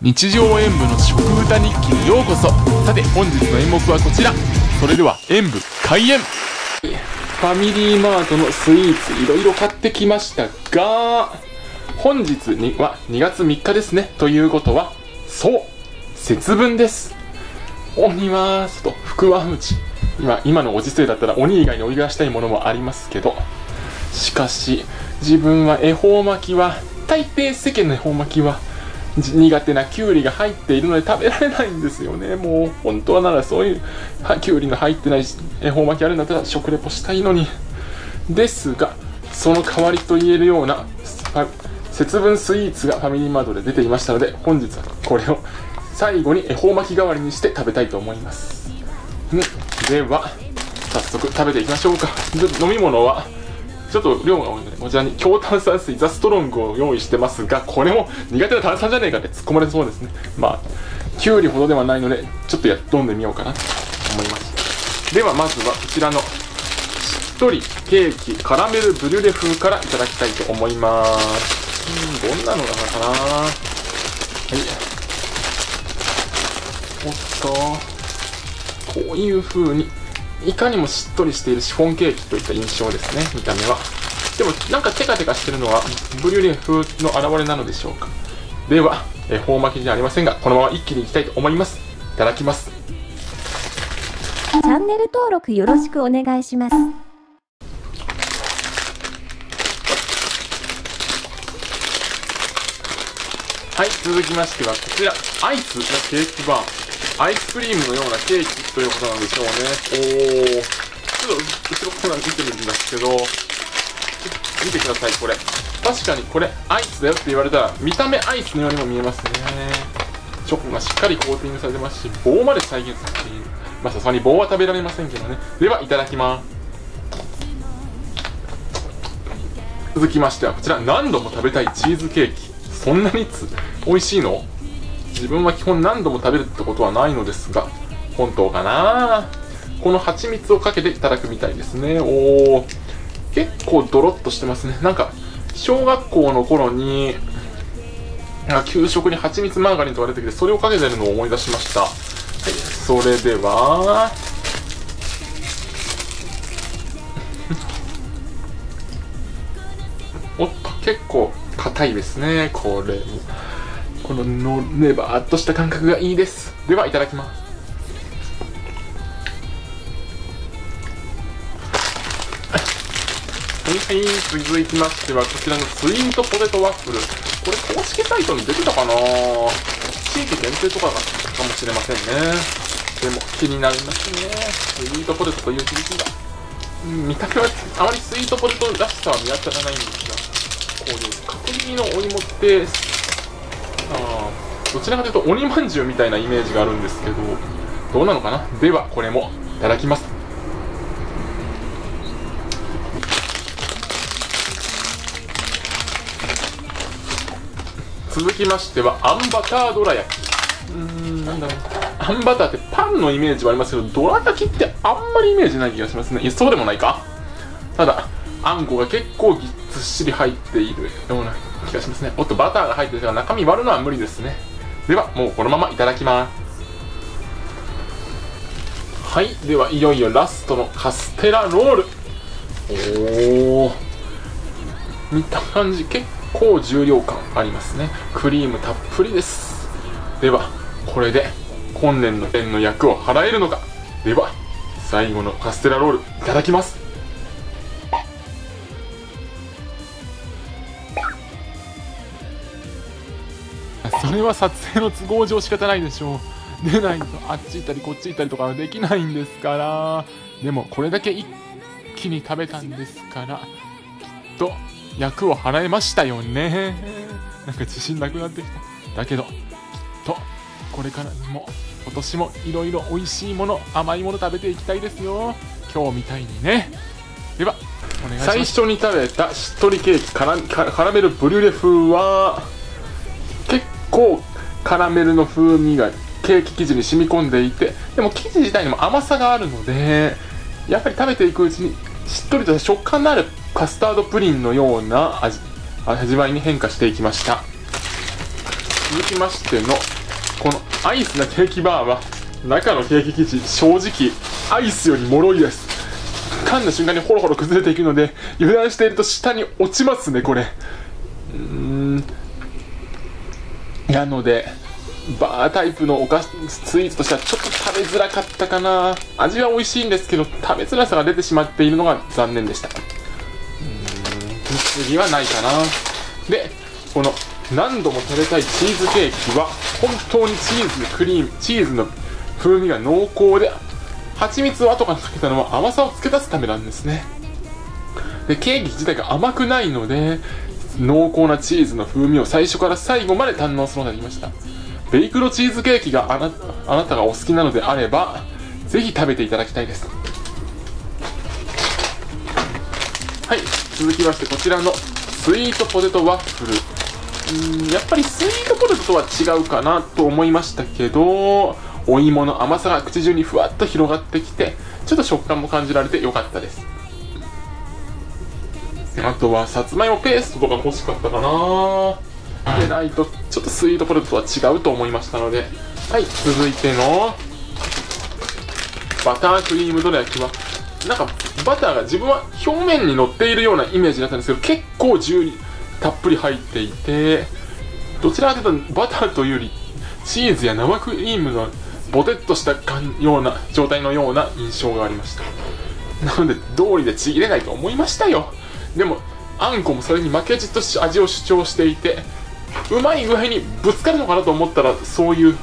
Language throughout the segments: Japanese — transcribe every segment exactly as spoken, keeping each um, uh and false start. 日常演舞の食歌日記にようこそ。さて本日の演目はこちら。それでは演舞開演。ファミリーマートのスイーツいろいろ買ってきましたが、本日にはにがつみっかですね。ということはそう節分です。鬼は外福は内、今今のご時世だったら鬼以外に追い出したいものもありますけど、しかし自分は恵方巻きは大抵世間の恵方巻きは苦手なきゅうりが入っているので食べられないんですよね。もう本当はならそういうきゅうりの入ってない恵方巻きあるんだったら食レポしたいのに、ですがその代わりと言えるような節分スイーツがファミリーマートで出ていましたので、本日はこれを最後に恵方巻き代わりにして食べたいと思います。では早速食べていきましょうか。飲み物はちょっと量が多いのでこちらに強炭酸水ザストロングを用意してますが、これも苦手な炭酸じゃねえかって突っ込まれそうですね。まあきゅうりほどではないのでちょっとやっ飲んでみようかなと思います。ではまずはこちらのしっとりケーキカラメルブリュレ風からいただきたいと思います。うん、どんなのかな。はい、おっとこういう風にいかにもしっとりしているシフォンケーキといった印象ですね。見た目はでもなんかテカテカしてるのはブリュレ風の表れなのでしょうか。では恵方巻きじゃありませんがこのまま一気にいきたいと思います。いただきます。チャンネル登録よろしくお願いします。はい、続きましてはこちらアイスのケーキバー、アイスクリームのようなケーキということなんでしょうね。おー、ちょっと後ろから見てるんですけど、見てください、これ。確かにこれ、アイスだよって言われたら、見た目アイスのようにも見えますね。チョコがしっかりコーティングされてますし、棒まで再現されている。まあ、さすがに棒は食べられませんけどね。では、いただきます。続きましては、こちら、何度も食べたいチーズケーキ。そんなに美味しいの？自分は基本何度も食べるってことはないのですが、本当かな。この蜂蜜をかけていただくみたいですね。おお、結構ドロッとしてますね。なんか小学校の頃に給食に蜂蜜マーガリンとか出てきて、それをかけてるのを思い出しました。はい、それではおっと、結構硬いですね。これこのネバーっとした感覚がいいです。ではいただきます。はい、続きましてはこちらのスイートポテトワッフル、これ公式サイトに出てたかな。地域限定とかがかもしれませんね。でも気になりますね、スイートポテトという響きが。見た目はあまりスイートポテトらしさは見当たらないんですが、こういう角切りのお芋ってあどちらかというと鬼まんじゅうみたいなイメージがあるんですけど、どうなのかな。ではこれもいただきます。続きましてはあんバターどら焼き。うーん、なんだろう、あんバターってパンのイメージはありますけど、どら焼きってあんまりイメージない気がしますね。いやそうでもないか。ただあんこが結構ぎっずっしり入っているような気がしますね。おっとバターが入っているが中身割るのは無理ですね。ではもうこのままいただきます。はい、ではいよいよラストのカステラロール。おお、見た感じ結構重量感ありますね。クリームたっぷりです。ではこれで今年の縁の役を払えるのか。では最後のカステラロールいただきます。それは撮影の都合上仕方ないでしょう。出ないとあっち行ったりこっち行ったりとかはできないんですから。でもこれだけ一気に食べたんですからきっと役を払えましたよね。なんか自信なくなってきた。だけどきっとこれからも今年もいろいろおいしいもの甘いもの食べていきたいですよ、今日みたいにね。ではお願いします。最初に食べたしっとりケーキカラ、カラメルブリュレ風はこうカラメルの風味がケーキ生地に染み込んでいて、でも生地自体にも甘さがあるので、やっぱり食べていくうちにしっとりとした食感のあるカスタードプリンのような 味, 味わいに変化していきました。続きましてのこのアイスなケーキバーは中のケーキ生地、正直アイスより脆いです。噛んだ瞬間にホロホロ崩れていくので、油断していると下に落ちますね、これ。うーん、なのでバータイプのお菓子スイーツとしてはちょっと食べづらかったかな。味は美味しいんですけど、食べづらさが出てしまっているのが残念でした。うーん、次はないかな。でこの何度も食べたいチーズケーキは本当にチーズのクリームチーズの風味が濃厚で、蜂蜜を後からかけたのは甘さを付け足すためなんですね。でケーキ自体が甘くないので、濃厚なチーズの風味を最初から最後まで堪能するようになりました。ベイクドチーズケーキがあ な, あなたがお好きなのであれば、ぜひ食べていただきたいです。はい、続きましてこちらのスイートポテトワッフル。んーやっぱりスイートポテトとは違うかなと思いましたけど、お芋の甘さが口中にふわっと広がってきて、ちょっと食感も感じられて良かったです。あとはさつまいもペーストとか欲しかったかな。でないとちょっとスイートポテトとは違うと思いましたので。はい、続いてのバタークリームどら焼きは、なんかバターが自分は表面に乗っているようなイメージだったんですけど、結構重にたっぷり入っていて、どちらかというとバターというよりチーズや生クリームのボテッとしたような状態のような印象がありました。なので道理でちぎれないと思いましたよ。でもあんこもそれに負けじと味を主張していて、うまい具合にぶつかるのかなと思ったら、そういう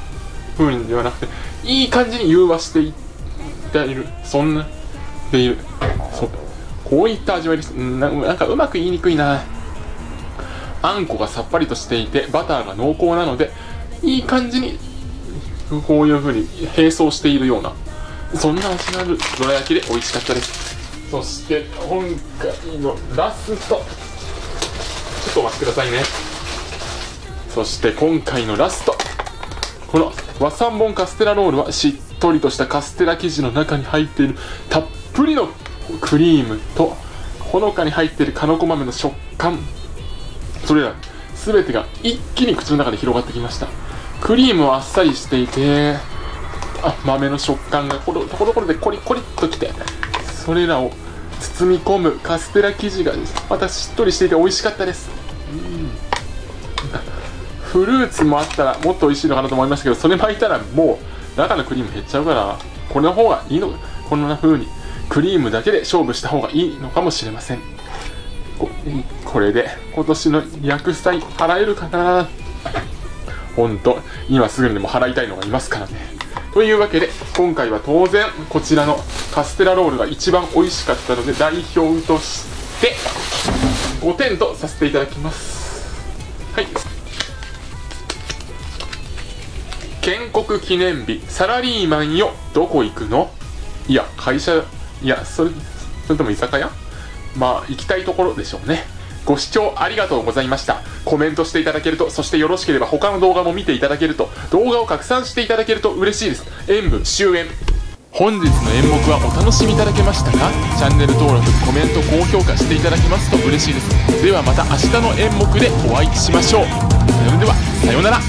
風にではなくていい感じに融和していっている、そんなでいる、そうこういった味わいです。な, なんかうまく言いにくいな。あんこがさっぱりとしていて、バターが濃厚なので、いい感じにこういう風に並走しているような、そんな味のあるどら焼きで美味しかったです。そして今回のラスト、ちょっとお待ちくださいね。そして今回のラスト、この和三盆カステラロールは、しっとりとしたカステラ生地の中に入っているたっぷりのクリームと、ほのかに入っているかのこ豆の食感、それら全てが一気に口の中で広がってきました。クリームはあっさりしていて、あ豆の食感がところどころでコリコリっときて、それらを包み込むカステラ生地がまたしっとりしていて美味しかったです。うん、フルーツもあったらもっと美味しいのかなと思いましたけど、それ巻いたらもう中のクリーム減っちゃうから、これの方がいいの、こんな風にクリームだけで勝負した方がいいのかもしれません。 こ, これで今年の厄災払えるかな。本当、今すぐにでも払いたいのがいますからね。というわけで、今回は当然こちらのカステラロールが一番美味しかったので、代表としてごてんとさせていただきます。はい、建国記念日、サラリーマンよどこ行くの、いや会社、いやそれそれとも居酒屋、まあ行きたいところでしょうね。ご視聴ありがとうございました。コメントしていただけると、そしてよろしければ他の動画も見ていただけると、動画を拡散していただけると嬉しいです。演舞終演。本日の演目はお楽しみいただけましたか？チャンネル登録、コメント、高評価していただけますと嬉しいです。ではまた明日の演目でお会いしましょう。それではさようなら。